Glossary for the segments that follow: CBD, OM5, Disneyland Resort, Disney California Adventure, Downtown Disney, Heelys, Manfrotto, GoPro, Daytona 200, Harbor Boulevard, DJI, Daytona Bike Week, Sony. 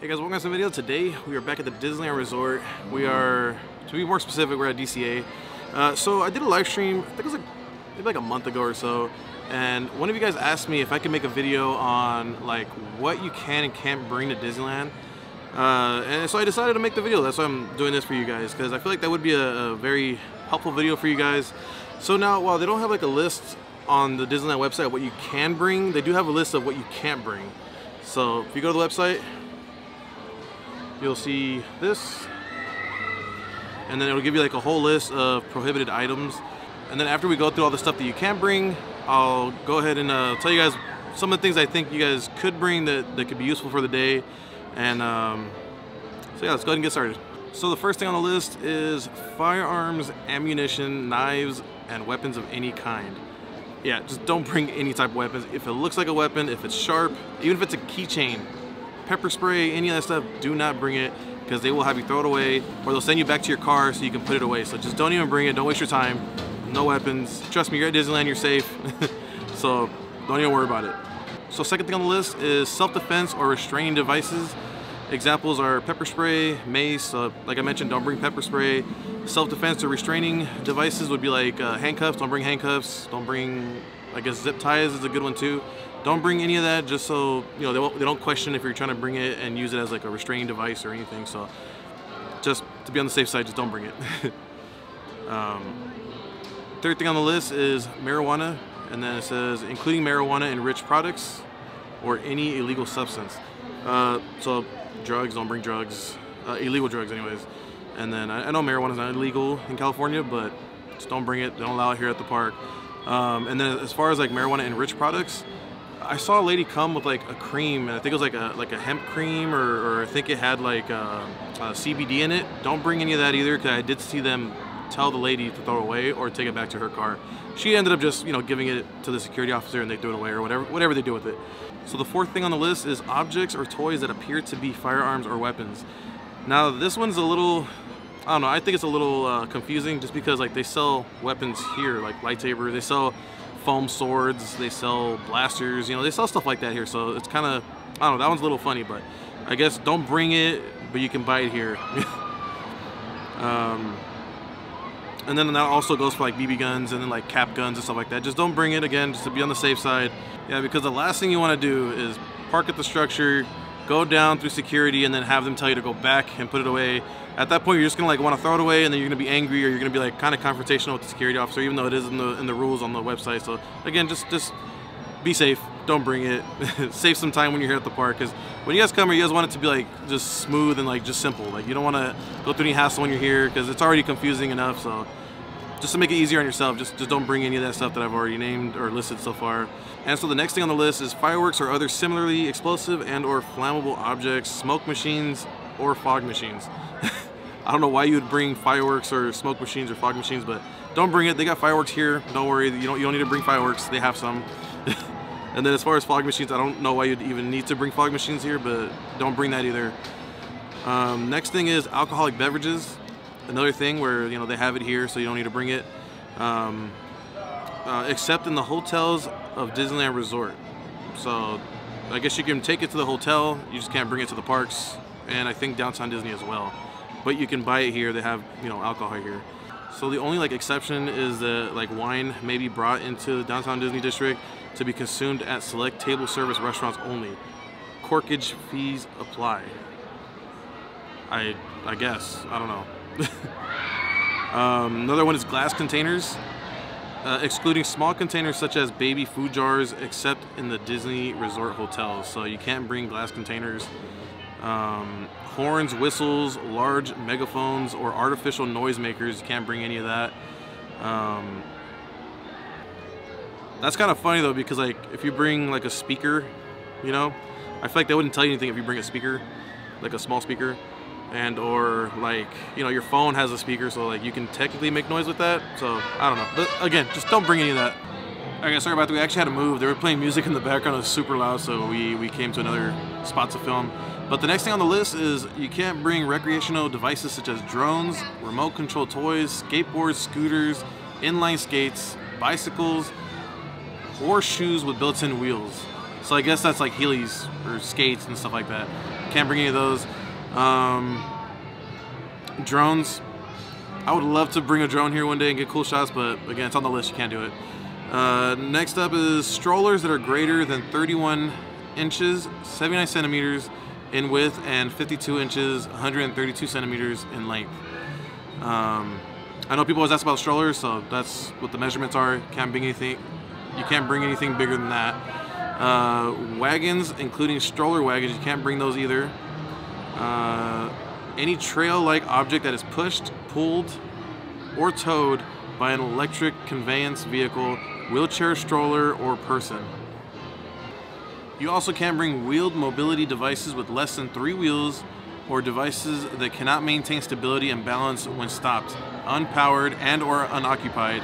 Hey guys, welcome back to the video. Today we are back at the Disneyland Resort. We are, to be more specific, we're at DCA. So I did a live stream, I think it was maybe a month ago or so, and one of you guys asked me if I could make a video on like what you can and can't bring to Disneyland. And so I decided to make the video. That's why I'm doing this for you guys, because I feel like that would be a very helpful video for you guys. So now, while they don't have like a list on the Disneyland website of what you can bring, they do have a list of what you can't bring. So if you go to the website, you'll see this, and then it'll give you like a whole list of prohibited items. And then after we go through all the stuff that you can't bring, I'll go ahead and tell you guys some of the things I think you guys could bring that could be useful for the day. And so yeah, let's go ahead and get started. So the first thing on the list is firearms, ammunition, knives, and weapons of any kind. Yeah, just don't bring any type of weapons. If it looks like a weapon, if it's sharp, even if it's a keychain, pepper spray, any of that stuff, do not bring it, because they will have you throw it away, or they'll send you back to your car so you can put it away. So just don't even bring it. Don't waste your time. No weapons. Trust me, you're at Disneyland, you're safe. So don't even worry about it. So second thing on the list is self-defense or restraining devices. Examples are pepper spray, mace. Like I mentioned, don't bring pepper spray. Self-defense or restraining devices would be like handcuffs. Don't bring handcuffs. Don't bring, I guess, zip ties is a good one too. Don't bring any of that, just so you know they don't question if you're trying to bring it and use it as like a restraining device or anything. So just to be on the safe side, just don't bring it. Third thing on the list is marijuana, and then it says including marijuana enriched products or any illegal substance. So drugs, don't bring drugs, illegal drugs anyways. And then I know marijuana is not illegal in California, but just don't bring it. They don't allow it here at the park. And then as far as like marijuana enriched products, I saw a lady come with like a cream, and I think it was like a hemp cream, or I think it had like CBD in it. Don't bring any of that either, because I did see them tell the lady to throw away or take it back to her car. She ended up just, you know, giving it to the security officer, and they threw it away or whatever they do with it. So the fourth thing on the list is objects or toys that appear to be firearms or weapons. Now this one's a little, I don't know, I think it's a little confusing, just because like they sell weapons here, like lightsabers, they sell foam swords, they sell blasters, you know, they sell stuff like that here. So it's kind of, I don't know, that one's a little funny, but I guess don't bring it, but you can buy it here. And then that also goes for like BB guns and then like cap guns and stuff like that. Just don't bring it, again, just to be on the safe side. Yeah, because the last thing you want to do is park at the structure, go down through security, and then have them tell you to go back and put it away. At that point, you're just gonna like want to throw it away, and then you're gonna be angry, or you're gonna be like kind of confrontational with the security officer, even though it is in the rules on the website. So again, just be safe. Don't bring it. Save some time when you're here at the park, because when you guys come here, you guys want it to be like just smooth and like just simple. Like you don't want to go through any hassle when you're here, because it's already confusing enough. So just to make it easier on yourself, just don't bring any of that stuff that I've already named or listed so far. And so the next thing on the list is fireworks or other similarly explosive and or flammable objects, smoke machines, or fog machines. I don't know why you would bring fireworks or smoke machines or fog machines, but don't bring it. They got fireworks here. Don't worry. You don't need to bring fireworks. They have some. And then as far as fog machines, I don't know why you'd even need to bring fog machines here, but don't bring that either. Next thing is alcoholic beverages. Another thing where, you know, they have it here, so you don't need to bring it. Except in the hotels of Disneyland Resort. So I guess you can take it to the hotel. You just can't bring it to the parks. And I think Downtown Disney as well, but you can buy it here. They have, you know, alcohol here. So the only like exception is that like wine may be brought into the Downtown Disney district to be consumed at select table service restaurants only. Corkage fees apply. I guess, I don't know. Another one is glass containers, excluding small containers such as baby food jars, except in the Disney Resort hotels. So you can't bring glass containers. Horns, whistles, large megaphones, or artificial noisemakers. You can't bring any of that. That's kind of funny though, because like if you bring like a speaker, you know, I feel like they wouldn't tell you anything if you bring a speaker, like a small speaker, and or like, you know, your phone has a speaker, so like you can technically make noise with that. So I don't know, but again, just don't bring any of that. All right, guys, sorry about that. We actually had to move. They were playing music in the background. It was super loud, so we came to another spot to film. But the next thing on the list is you can't bring recreational devices such as drones, remote control toys, skateboards, scooters, inline skates, bicycles, or shoes with built-in wheels. So I guess that's like Heelys or skates and stuff like that. can't bring any of those. Drones. I would love to bring a drone here one day and get cool shots, but again, it's on the list. You can't do it. Next up is strollers that are greater than 31 inches, 79 centimeters in width, and 52 inches, 132 centimeters in length. I know people always ask about strollers, so that's what the measurements are. Can't bring anything. You can't bring anything bigger than that. Wagons, including stroller wagons, you can't bring those either. Any trail-like object that is pushed, pulled, or towed by an electric conveyance vehicle, wheelchair, stroller, or person. You also can't bring wheeled mobility devices with less than 3 wheels, or devices that cannot maintain stability and balance when stopped, unpowered, and or unoccupied.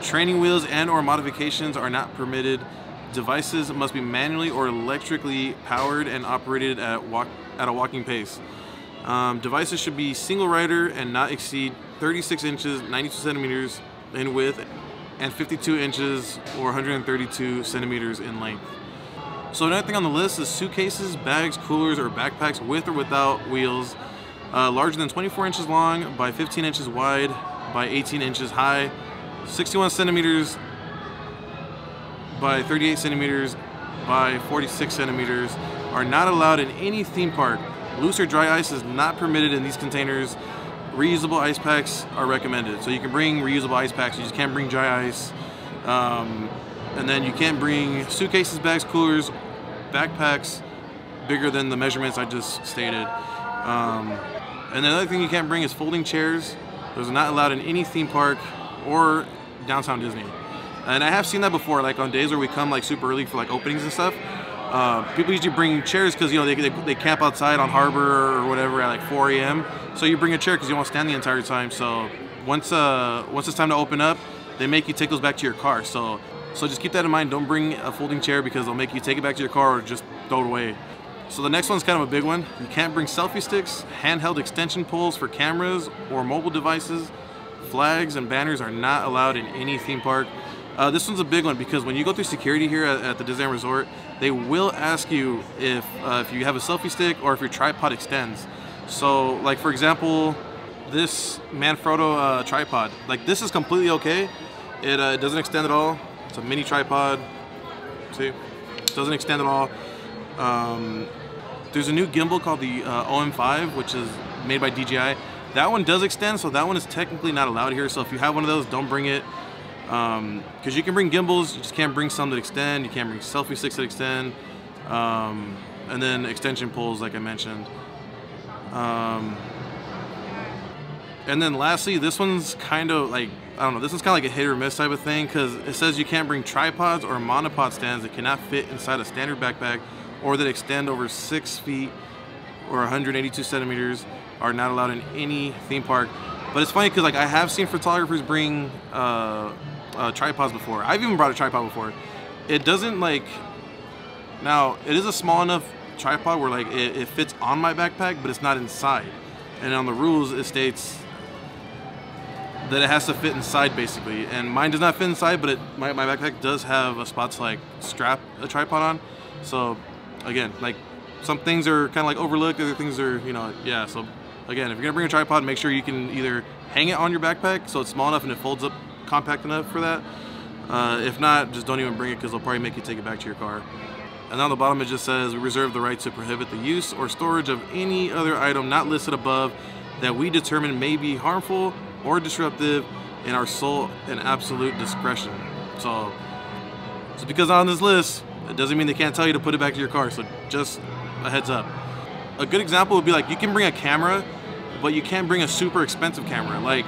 Training wheels and or modifications are not permitted. Devices must be manually or electrically powered and operated at a walking pace. Devices should be single rider and not exceed 36 inches, 92 centimeters in width, and 52 inches or 132 centimeters in length. So another thing on the list is suitcases, bags, coolers, or backpacks with or without wheels, larger than 24 inches long by 15 inches wide by 18 inches high, 61 centimeters by 38 centimeters by 46 centimeters, are not allowed in any theme park. Loose or dry ice is not permitted in these containers. Reusable ice packs are recommended. So you can bring reusable ice packs, you just can't bring dry ice. And then you can't bring suitcases, bags, coolers, backpacks bigger than the measurements I just stated. And another thing you can't bring is folding chairs. Those are not allowed in any theme park or Downtown Disney. And I have seen that before, like on days where we come like super early for like openings and stuff. People usually bring chairs because, you know, they camp outside on Harbor or whatever at like 4 a.m. So you bring a chair because you don't stand the entire time. So once it's time to open up, they make you take those back to your car. So just keep that in mind. Don't bring a folding chair because they'll make you take it back to your car or just throw it away. So the next one's kind of a big one. You can't bring selfie sticks, handheld extension poles for cameras or mobile devices. Flags and banners are not allowed in any theme park. This one's a big one because when you go through security here at the Disneyland Resort, they will ask you if you have a selfie stick or if your tripod extends. So like for example, this Manfrotto tripod, like this is completely okay. It doesn't extend at all. It's a mini tripod, see, doesn't extend at all. There's a new gimbal called the OM5, which is made by DJI. That one does extend, so that one is technically not allowed here. So if you have one of those, don't bring it. Because you can bring gimbals, you just can't bring some that extend, you can't bring selfie sticks that extend, and then extension poles like I mentioned. And then lastly, this one's kind of like, I don't know, this is kind of like a hit or miss type of thing because it says you can't bring tripods or monopod stands that cannot fit inside a standard backpack or that extend over 6 feet or 182 centimeters are not allowed in any theme park. But it's funny because like I have seen photographers bring tripods before. I've even brought a tripod before. It doesn't like, now it is a small enough tripod where like it fits on my backpack, but it's not inside. And on the rules, it states that it has to fit inside basically, and mine does not fit inside, but my backpack does have a spot to like strap a tripod on. So again, like some things are kind of like overlooked, other things are, you know, yeah. So again, if you're gonna bring a tripod, make sure you can either hang it on your backpack so it's small enough and it folds up compact enough for that. If not, just don't even bring it because they'll probably make you take it back to your car. And on the bottom it just says, we reserve the right to prohibit the use or storage of any other item not listed above that we determine may be harmful or disruptive in our sole and absolute discretion. So just because on this list, it doesn't mean they can't tell you to put it back to your car. So just a heads up. A good example would be like, you can bring a camera, but you can't bring a super expensive camera. Like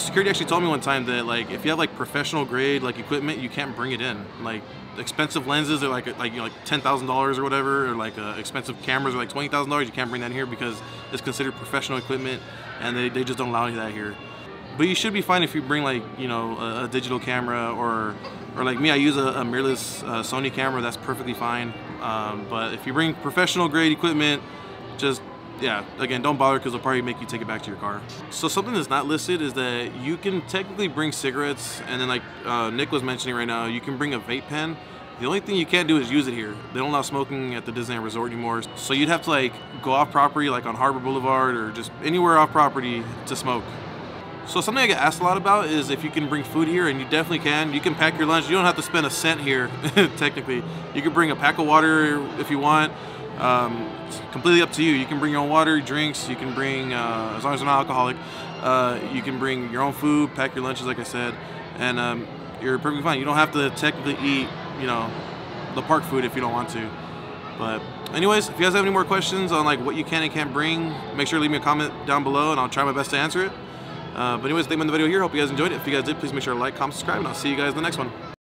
security actually told me one time that like, if you have like professional grade, like equipment, you can't bring it in. Like expensive lenses are like you know, like $10,000 or whatever, or like expensive cameras are like $20,000. You can't bring that here because it's considered professional equipment, and they just don't allow you that here. But you should be fine if you bring like, you know, a digital camera or like me, I use a mirrorless Sony camera. That's perfectly fine. But if you bring professional grade equipment, just, yeah, again, don't bother because they'll probably make you take it back to your car. So something that's not listed is that you can technically bring cigarettes, and then like Nick was mentioning right now, you can bring a vape pen, The only thing you can't do is use it here. They don't allow smoking at the Disneyland Resort anymore, so you'd have to like go off property, like on Harbor Boulevard or just anywhere off property to smoke. So something I get asked a lot about is if you can bring food here, and you definitely can. You can pack your lunch. You don't have to spend a cent here, technically. You can bring a pack of water if you want. It's completely up to you. You can bring your own water, drinks, you can bring, as long as you're not alcoholic, you can bring your own food, pack your lunches like I said, and you're perfectly fine. You don't have to technically eat, you know, the park food if you don't want to. But anyways, if you guys have any more questions on like what you can and can't bring, make sure to leave me a comment down below and I'll try my best to answer it. But anyways, I'm gonna end the video here. Hope you guys enjoyed it. If you guys did, please make sure to like, comment, subscribe, and I'll see you guys in the next one.